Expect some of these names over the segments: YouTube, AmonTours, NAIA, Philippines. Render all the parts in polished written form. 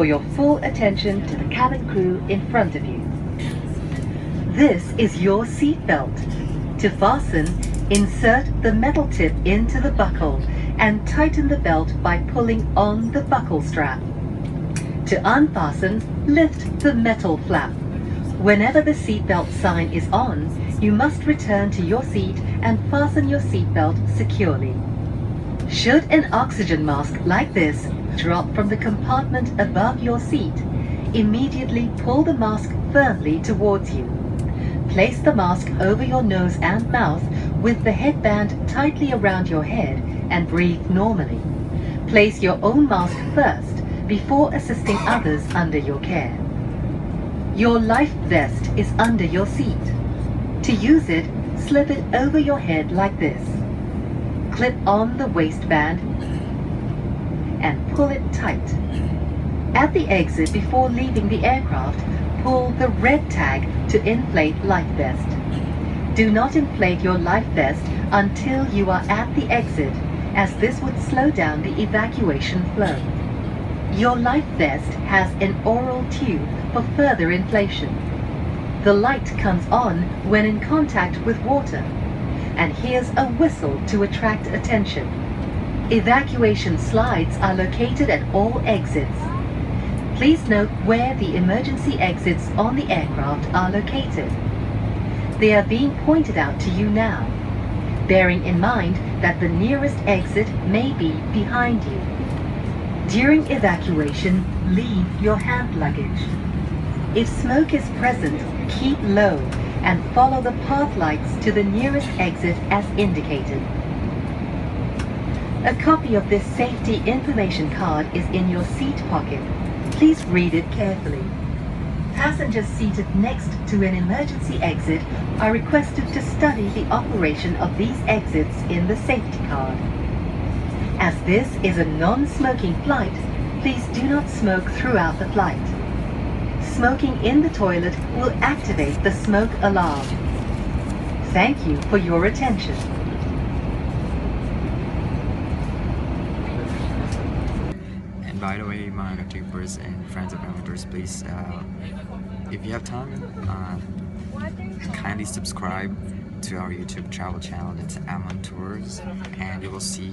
for your full attention to the cabin crew in front of you. This is your seatbelt. To fasten, insert the metal tip into the buckle and tighten the belt by pulling on the buckle strap. To unfasten, lift the metal flap. Whenever the seatbelt sign is on, you must return to your seat and fasten your seatbelt securely. Should an oxygen mask like this drop from the compartment above your seat, immediately pull the mask firmly towards you. Place the mask over your nose and mouth with the headband tightly around your head and breathe normally. Place your own mask first before assisting others under your care. Your life vest is under your seat. To use it, slip it over your head like this. Clip on the waistband and pull it tight. At the exit before leaving the aircraft, pull the red tag to inflate life vest. Do not inflate your life vest until you are at the exit, as this would slow down the evacuation flow. Your life vest has an oral tube for further inflation. The light comes on when in contact with water, and here's a whistle to attract attention. Evacuation slides are located at all exits. Please note where the emergency exits on the aircraft are located. They are being pointed out to you now, bearing in mind that the nearest exit may be behind you. During evacuation, leave your hand luggage. If smoke is present, keep low and follow the path lights to the nearest exit as indicated. A copy of this safety information card is in your seat pocket. Please read it carefully. Passengers seated next to an emergency exit are requested to study the operation of these exits in the safety card. As this is a non-smoking flight, please do not smoke throughout the flight. Smoking in the toilet will activate the smoke alarm. Thank you for your attention. And by the way, my YouTubers and friends of AmonTours, please, if you have time, kindly subscribe to our YouTube travel channel. That's AmonTours, and you will see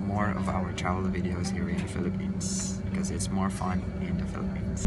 more of our travel videos here in the Philippines, because it's more fun in the Philippines.